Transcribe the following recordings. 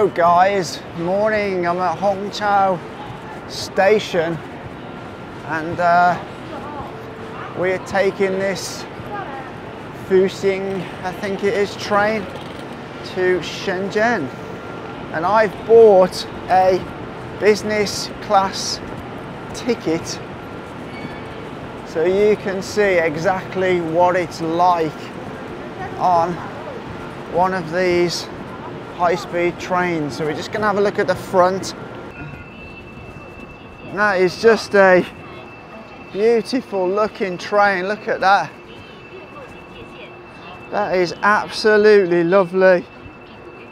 Hello guys, morning. I'm at Hongqiao station and we're taking this Fuxing, I think it is, train to Shenzhen. And I've bought a business class ticket so you can see exactly what it's like on one of these high-speed trains. So we're just going to have a look at the front. And that is just a beautiful looking train. Look at that. That is absolutely lovely.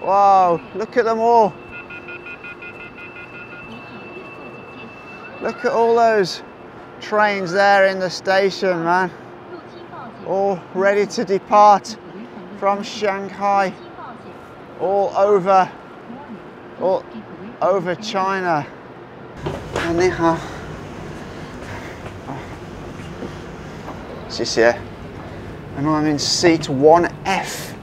Wow, look at them all. Look at all those trains there in the station, man. All ready to depart from Shanghai. All over China. And I'm in seat 1F.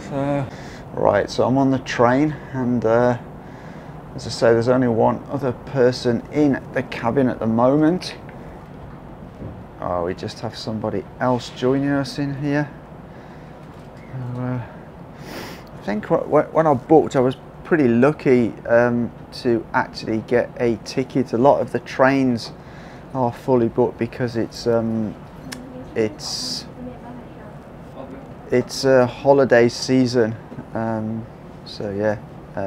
So, right, so I'm on the train, and as I say, there's only one other person in the cabin at the moment. Oh, we just have somebody else joining us in here. I think when I booked, I was pretty lucky to actually get a ticket. A lot of the trains are fully booked because it's holiday season. So yeah,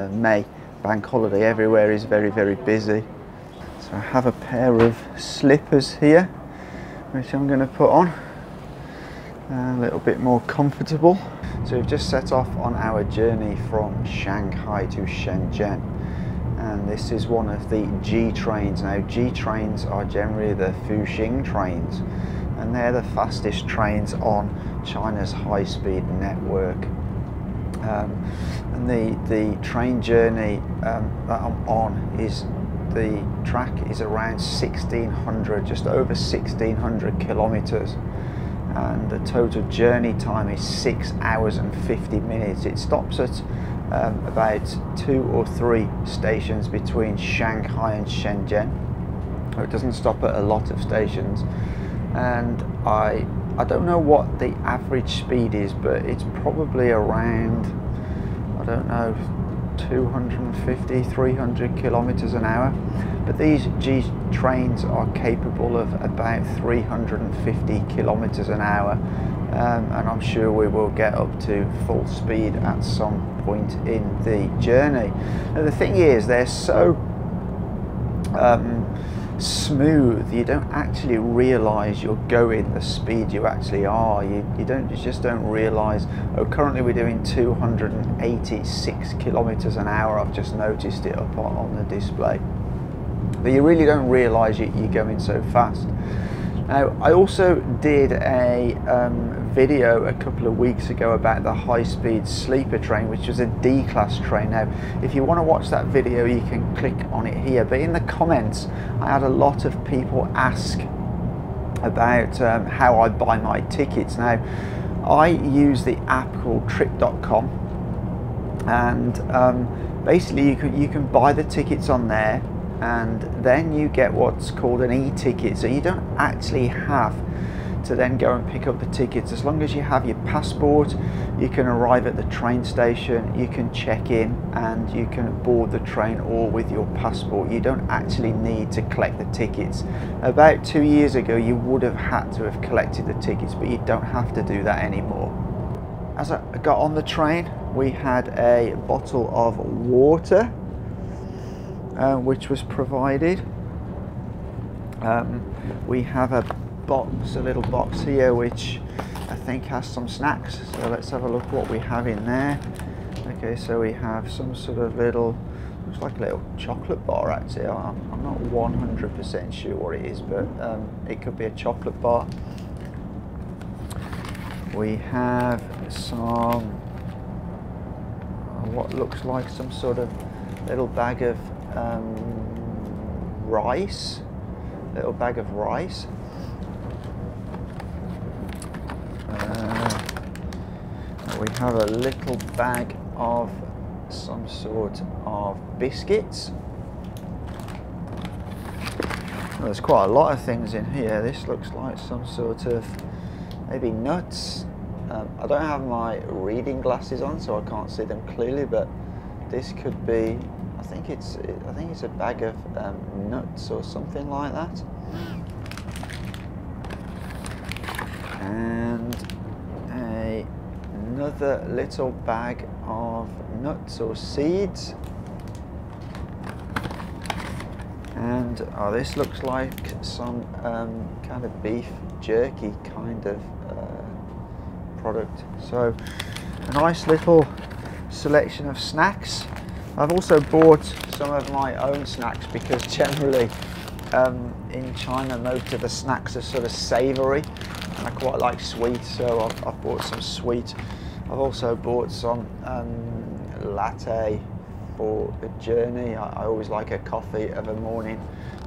May bank holiday, everywhere is very, very busy. So I have a pair of slippers here, which I'm going to put on. A little bit more comfortable. So we've just set off on our journey from Shanghai to Shenzhen, and this is one of the G trains. Now, G trains are generally the Fuxing trains, and they're the fastest trains on China's high-speed network. And the train journey that I'm on, is the track is around 1600, just over 1600 kilometers. And the total journey time is 6 hours and 50 minutes. It stops at about 2 or 3 stations between Shanghai and Shenzhen. It doesn't stop at a lot of stations, and I don't know what the average speed is, but it's probably around, I don't know, 250-300 kilometers an hour. But these G trains are capable of about 350 kilometers an hour, and I'm sure we will get up to full speed at some point in the journey. Now, the thing is, they're so smooth, you don't actually realize you're going the speed you actually are. You just don't realize. Oh, currently we're doing 286 kilometers an hour. I've just noticed it up on the display, but you really don't realize you're going so fast. Now, I also did a video a couple of weeks ago about the high-speed sleeper train, which was a D-class train. Now, if you want to watch that video, you can click on it here. But in the comments, I had a lot of people ask about how I buy my tickets. Now, I use the app called Trip.com, and basically you can buy the tickets on there, and then you get what's called an e-ticket. So you don't actually have to then go and pick up the tickets. As long as you have your passport, you can arrive at the train station, you can check in, and you can board the train all with your passport. You don't actually need to collect the tickets. About 2 years ago, you would have had to have collected the tickets, but you don't have to do that anymore. As I got on the train, we had a bottle of water, which was provided. We have a little box here, which I think has some snacks. So let's have a look what we have in there. Okay, so we have some sort of little, looks like a little chocolate bar actually. I'm not 100% sure what it is, but it could be a chocolate bar. We have some, what looks like some sort of little bag of rice, we have a little bag of some sort of biscuits. Well, there's quite a lot of things in here. This looks like some sort of maybe nuts. I don't have my reading glasses on, so I can't see them clearly, but this could be, I think it's a bag of nuts or something like that. And another little bag of nuts or seeds. And oh, this looks like some kind of beef jerky kind of product. So a nice little selection of snacks. I've also bought some of my own snacks because generally in China most of the snacks are sort of savoury, and I quite like sweet, so I've bought some sweet. I've also bought some latte for the journey. I always like a coffee of a morning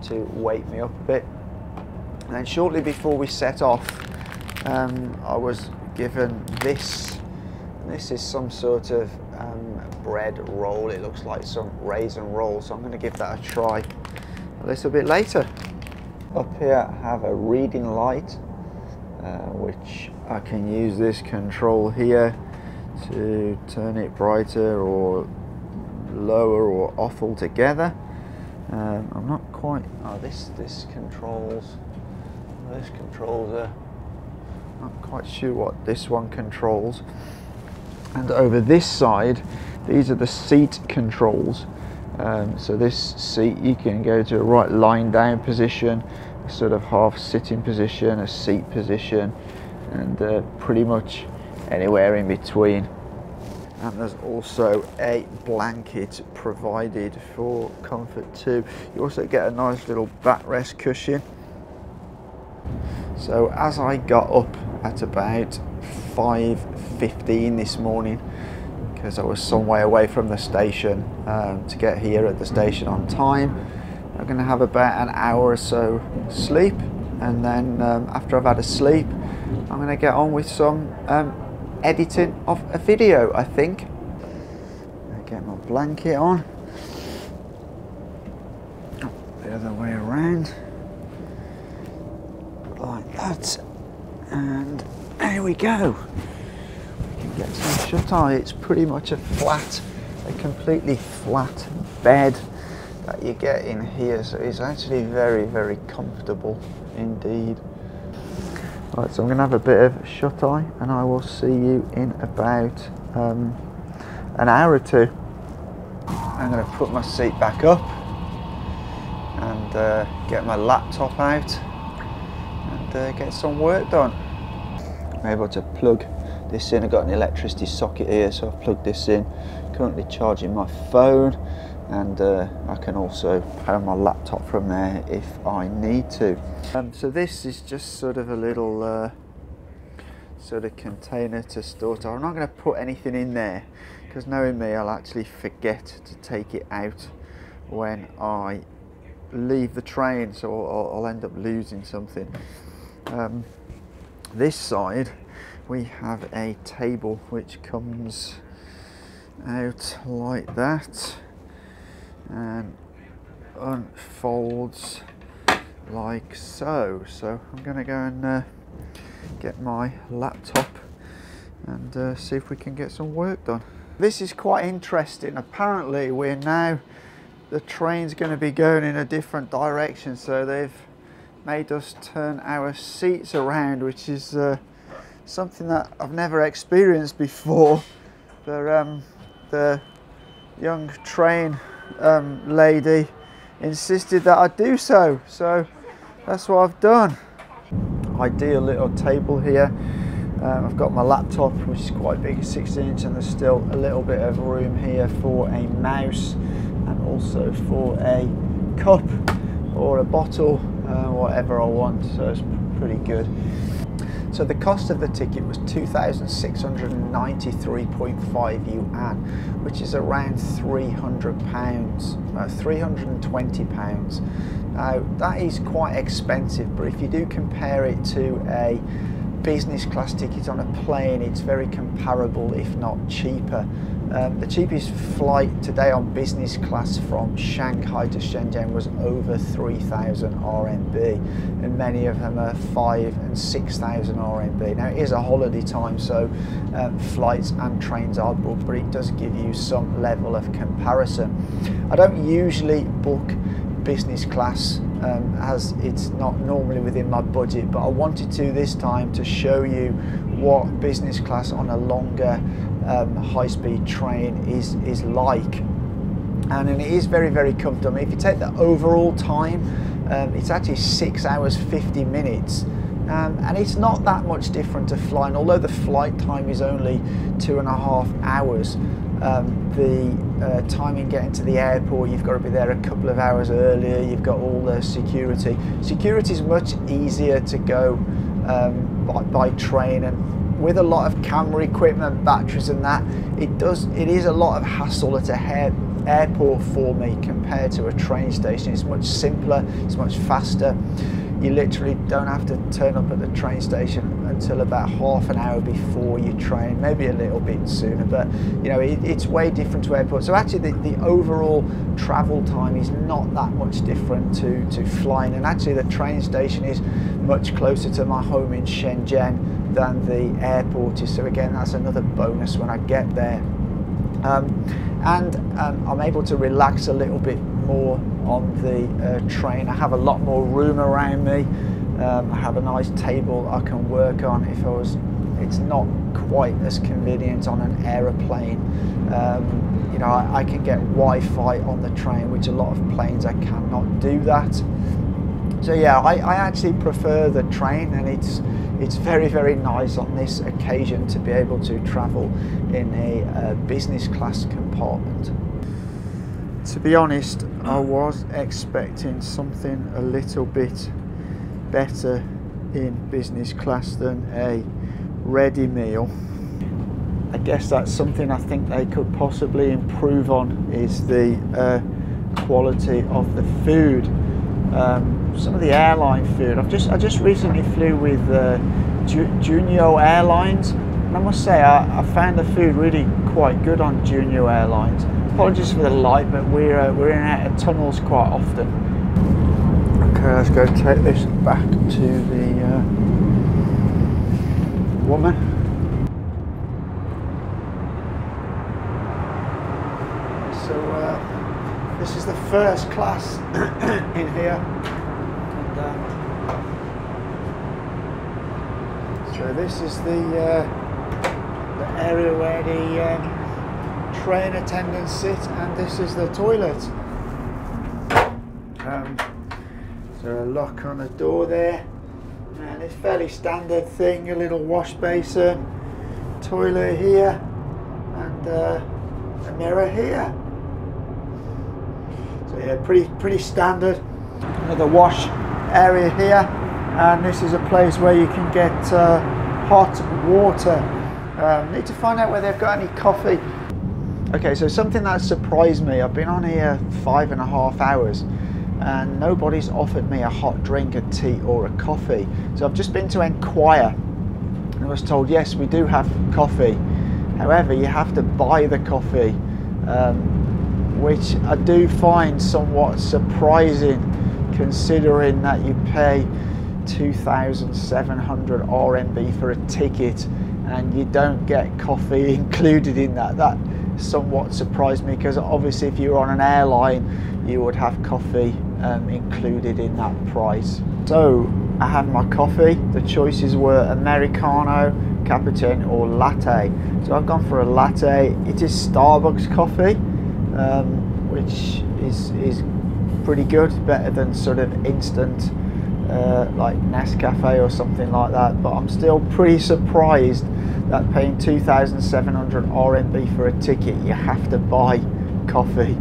to wake me up a bit. And then shortly before we set off, I was given this. This is some sort of bread roll. It looks like some raisin roll, so I'm going to give that a try a little bit later. Up here I have a reading light, which I can use this control here to turn it brighter or lower or off altogether. I'm not quite. Oh, this controls. Those controls are. Not quite sure what this one controls. And over this side, these are the seat controls. So this seat, you can go to a right lying down position, a sort of half sitting position, a seat position, and pretty much anywhere in between. And there's also a blanket provided for comfort too. You also get a nice little backrest cushion. So as I got up at about 5:15 this morning, because I was some way away from the station to get here at the station on time, I'm going to have about an hour or so sleep, and then after I've had a sleep I'm going to get on with some editing of a video, I think. I get my blanket on, the other way around, like that, and there we go. We can get some shut eye. It's pretty much a completely flat bed that you get in here, so it's actually very, very comfortable indeed. Right, so I'm going to have a bit of shut eye, and I will see you in about an hour or two. I'm going to put my seat back up and get my laptop out and get some work done. I'm able to plug this in. I've got an electricity socket here, so I've plugged this in. Currently charging my phone, and I can also power my laptop from there if I need to. So this is just sort of a little sort of container to store. I'm not going to put anything in there because, knowing me, I'll actually forget to take it out when I leave the train, so I'll end up losing something. This side we have a table which comes out like that and unfolds like so. So I'm going to go and get my laptop and see if we can get some work done. This is quite interesting. Apparently we're now, the train's going to be going in a different direction, so they've made us turn our seats around, which is something that I've never experienced before. But the young train lady insisted that I do so, so that's what I've done. Ideal little table here. I've got my laptop, which is quite big, 16 inch, and there's still a little bit of room here for a mouse and also for a cup or a bottle, whatever I want, so it's pretty good. So the cost of the ticket was 2,693.5 yuan, which is around £300, £320. Now that is quite expensive, but if you do compare it to a business class ticket on a plane, it's very comparable, if not cheaper. The cheapest flight today on business class from Shanghai to Shenzhen was over 3,000 RMB, and many of them are 5,000 and 6,000 RMB. Now, it is a holiday time, so flights and trains are booked, but it does give you some level of comparison. I don't usually book business class as it's not normally within my budget, but I wanted to this time to show you what business class on a longer high-speed train is like, and it is very, very comfortable. I mean, if you take the overall time, it's actually 6 hours 50 minutes, and it's not that much different to flying, although the flight time is only 2.5 hours. The timing getting to the airport, you've got to be there a couple of hours earlier, you've got all the security. Security is much easier to go by train, and with a lot of camera equipment, batteries and that, it is a lot of hassle at an airport for me compared to a train station. It's much simpler, it's much faster. You literally don't have to turn up at the train station until about half an hour before your train, maybe a little bit sooner, but you know, it's way different to airports. So actually the overall travel time is not that much different to flying, and actually the train station is much closer to my home in Shenzhen than the airport is, so again that's another bonus when I get there. I'm able to relax a little bit more on the train. I have a lot more room around me. I have a nice table I can work on. It's not quite as convenient on an aeroplane. You know, I can get Wi-Fi on the train, which a lot of planes I cannot do that. So yeah, I actually prefer the train, and it's very, very nice on this occasion to be able to travel in a business class compartment. To be honest, I was expecting something a little bit better in business class than a ready meal. I guess that's something I think they could possibly improve on, is the quality of the food. Some of the airline food. I just recently flew with Ju Junio Airlines, and I must say I found the food really quite good on Junio Airlines. Apologies for the light, but we're in and out of tunnels quite often. Okay, let's go take this back to the woman. So this is the first class in here. So this is the area where the train attendants sit, and this is the toilet. So a lock on the door there, and it's fairly standard thing, a little wash basin, toilet here, and a mirror here. So yeah, pretty standard. Another wash area here, and this is a place where you can get hot water. Need to find out whether they've got any coffee. Okay, so something that surprised me, I've been on here 5.5 hours and nobody's offered me a hot drink, a tea or a coffee. So I've just been to inquire and I was told, yes, we do have coffee. However, you have to buy the coffee, which I do find somewhat surprising considering that you pay 2,700 RMB for a ticket and you don't get coffee included in that. That somewhat surprised me, because obviously if you were on an airline you would have coffee included in that price. So I had my coffee. The choices were Americano, cappuccino or latte. So I've gone for a latte. It is Starbucks coffee, which is pretty good, better than sort of instant like Nescafe or something like that, but I'm still pretty surprised that paying 2,700 RMB for a ticket you have to buy coffee.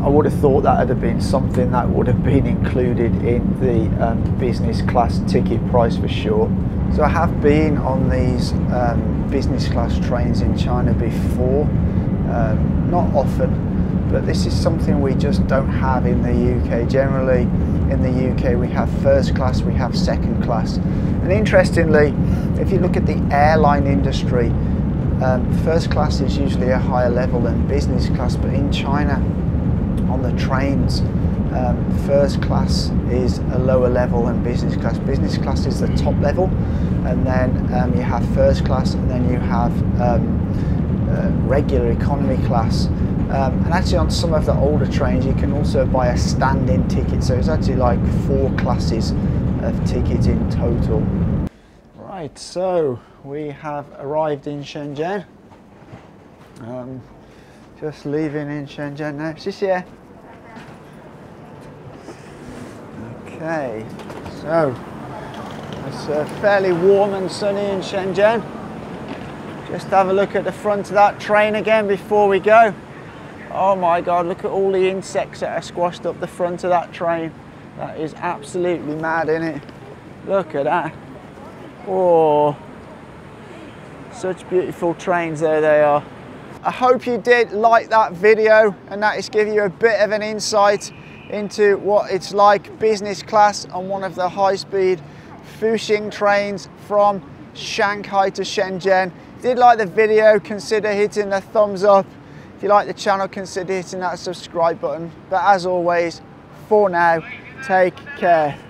I would have thought that had been something that would have been included in the business class ticket price for sure. So I have been on these business class trains in China before, not often. but this is something we just don't have in the UK. Generally in the UK we have first class, we have second class, and interestingly if you look at the airline industry, first class is usually a higher level than business class, but in China on the trains, first class is a lower level than business class. Business class is the top level, and then you have first class, and then you have regular economy class. And actually on some of the older trains you can also buy a stand-in ticket, so it's actually like 4 classes of tickets in total. Right, so we have arrived in Shenzhen. Just leaving in Shenzhen now. Xie xie. Okay, so it's fairly warm and sunny in Shenzhen. Just have a look at the front of that train again before we go. Oh my God, look at all the insects that are squashed up the front of that train. That is absolutely mad, isn't it? Look at that. Oh, such beautiful trains, there they are. I hope you did like that video and that is giving you a bit of an insight into what it's like business class on one of the high-speed Fuxing trains from Shanghai to Shenzhen. If you did like the video, consider hitting the thumbs up. If you like the channel, consider hitting that subscribe button. But as always, for now, take care.